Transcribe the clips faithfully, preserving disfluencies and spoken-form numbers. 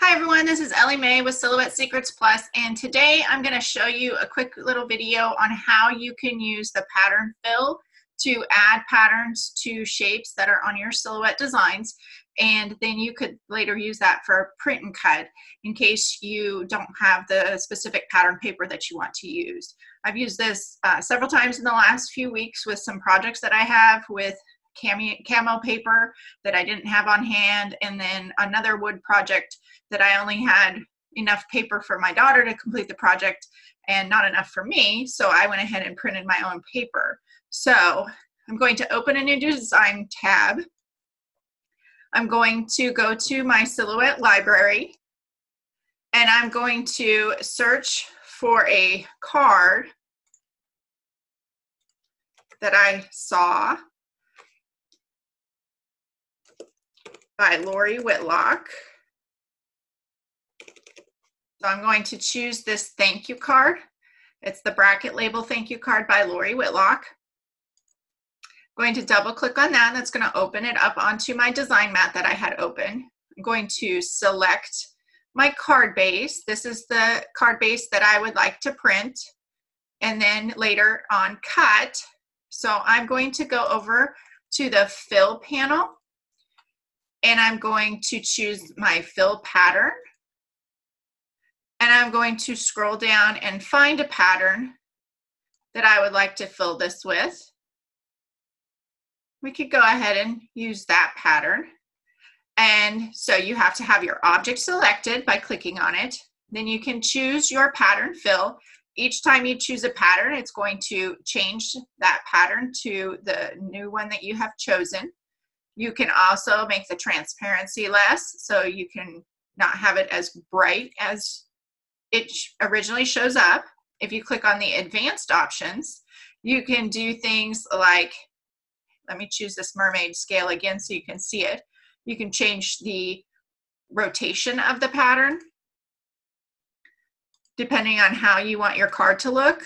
Hi everyone, this is Ellie Mae with Silhouette Secrets Plus, and today I'm going to show you a quick little video on how you can use the pattern fill to add patterns to shapes that are on your silhouette designs, and then you could later use that for print and cut in case you don't have the specific pattern paper that you want to use. I've used this uh, several times in the last few weeks with some projects that I have with camo paper that I didn't have on hand, and then another wood project that I only had enough paper for my daughter to complete the project and not enough for me, so I went ahead and printed my own paper. So I'm going to open a new design tab. I'm going to go to my Silhouette library, and I'm going to search for a card that I saw by Lori Whitlock. So I'm going to choose this thank you card. It's the bracket label thank you card by Lori Whitlock. I'm going to double click on that, and that's going to open it up onto my design mat that I had open. I'm going to select my card base. This is the card base that I would like to print, and then later on cut. So I'm going to go over to the fill panel, and I'm going to choose my fill pattern, and I'm going to scroll down and find a pattern that I would like to fill this with. We could go ahead and use that pattern. And so you have to have your object selected by clicking on it. Then you can choose your pattern fill. Each time you choose a pattern, it's going to change that pattern to the new one that you have chosen. You can also make the transparency less, so you can not have it as bright as it originally shows up. If you click on the advanced options, you can do things like, let me choose this mermaid scale again so you can see it. You can change the rotation of the pattern depending on how you want your card to look.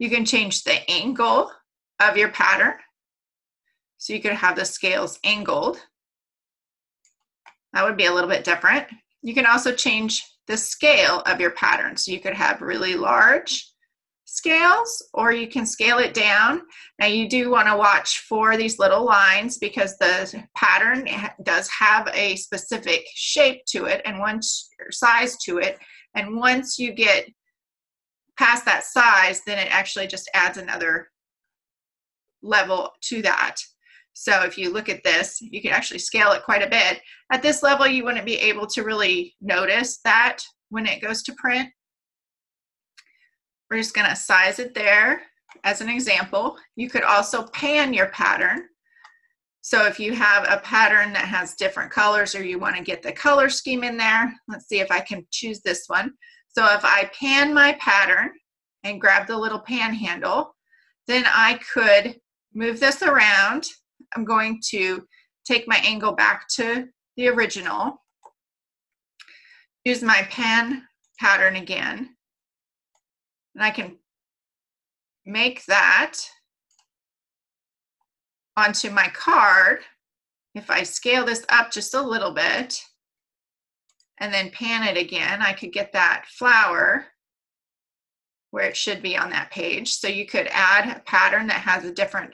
You can change the angle of your pattern, so you could have the scales angled. That would be a little bit different. You can also change the scale of your pattern. So you could have really large scales, or you can scale it down. Now you do want to watch for these little lines, because the pattern does have a specific shape to it and one size to it. And once you get past that size, then it actually just adds another level to that. So if you look at this, you can actually scale it quite a bit. At this level, you wouldn't be able to really notice that when it goes to print. We're just going to size it there as an example. You could also pan your pattern. So if you have a pattern that has different colors, or you want to get the color scheme in there, let's see if I can choose this one. So if I pan my pattern and grab the little pan handle, then I could move this around. I'm going to take my angle back to the original, use my pan pattern again, and I can make that onto my card. If I scale this up just a little bit and then pan it again, I could get that flower where it should be on that page. So you could add a pattern that has a different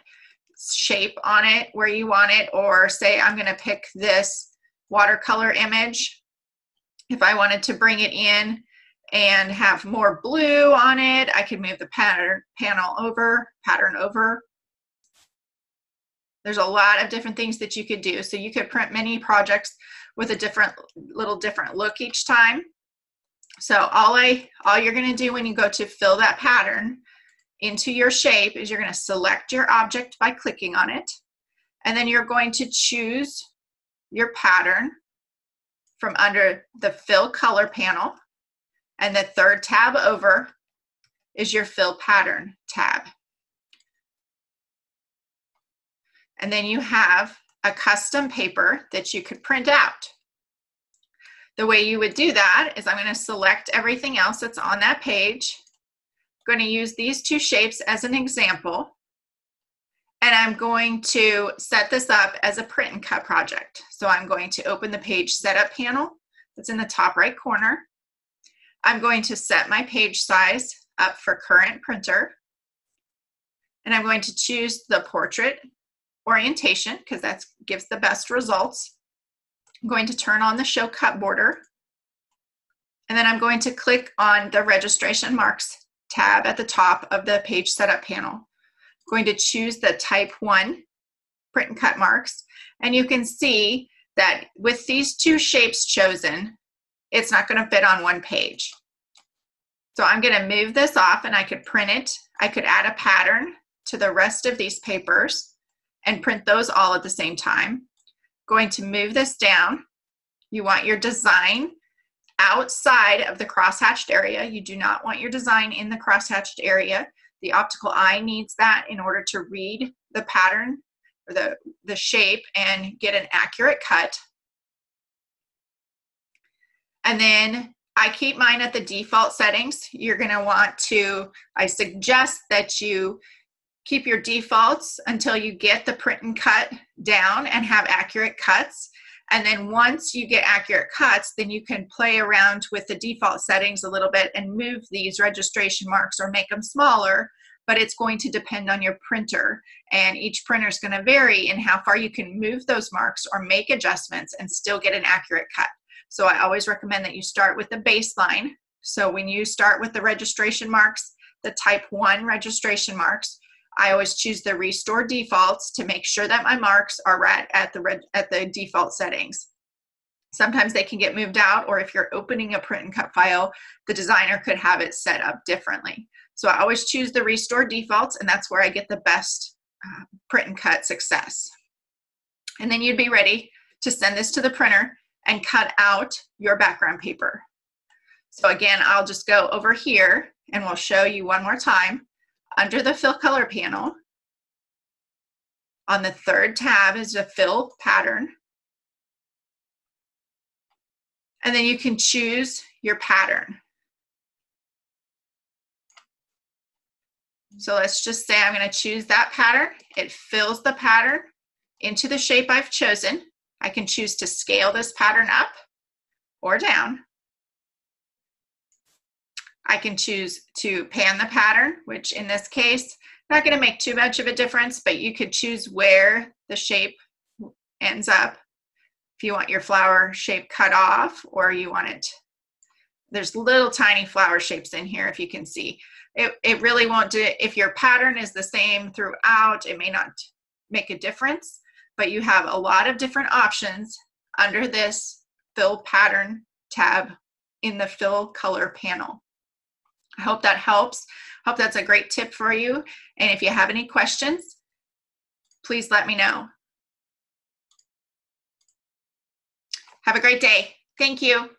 shape on it where you want it, or say I'm going to pick this watercolor image. If I wanted to bring it in and have more blue on it, I could move the pattern panel over, pattern over. There's a lot of different things that you could do. So you could print many projects with a different, little different look each time. So all I, all you're going to do when you go to fill that pattern into your shape is you're going to select your object by clicking on it, and then you're going to choose your pattern from under the fill color panel, and the third tab over is your fill pattern tab. And then you have a custom paper that you could print out. The way you would do that is I'm going to select everything else that's on that page. I'm going to use these two shapes as an example, and I'm going to set this up as a print and cut project. So I'm going to open the page setup panel. that's in the top right corner. I'm going to set my page size up for current printer, and I'm going to choose the portrait orientation because that gives the best results. I'm going to turn on the show cut border, and then I'm going to click on the registration marks tab at the top of the page setup panel. I'm going to choose the type one print and cut marks, and you can see that with these two shapes chosen, it's not going to fit on one page. So I'm going to move this off, and I could print it. I could add a pattern to the rest of these papers and print those all at the same time. Going to move this down. You want your design outside of the crosshatched area. You do not want your design in the crosshatched area. The optical eye needs that in order to read the pattern or the, the shape and get an accurate cut. And then I keep mine at the default settings. You're going to want to, I suggest that you keep your defaults until you get the print and cut down and have accurate cuts. And then once you get accurate cuts, then you can play around with the default settings a little bit and move these registration marks or make them smaller, but it's going to depend on your printer, and each printer is going to vary in how far you can move those marks or make adjustments and still get an accurate cut. So I always recommend that you start with the baseline. So when you start with the registration marks, the type one registration marks, I always choose the restore defaults to make sure that my marks are right at the, red, at the default settings. Sometimes they can get moved out, or if you're opening a print and cut file, the designer could have it set up differently. So I always choose the restore defaults, and that's where I get the best uh, print and cut success. And then you'd be ready to send this to the printer and cut out your background paper. So again, I'll just go over here and we'll show you one more time. Under the fill color panel, on the third tab is the fill pattern. And then you can choose your pattern. So let's just say I'm going to choose that pattern. It fills the pattern into the shape I've chosen. I can choose to scale this pattern up or down. I can choose to pan the pattern, which in this case, not going to make too much of a difference, but you could choose where the shape ends up. If you want your flower shape cut off, or you want it, there's little tiny flower shapes in here if you can see. It, it really won't do, if your pattern is the same throughout, it may not make a difference, but you have a lot of different options under this fill pattern tab in the fill color panel. I hope that helps. I hope that's a great tip for you. And if you have any questions, please let me know. Have a great day. Thank you.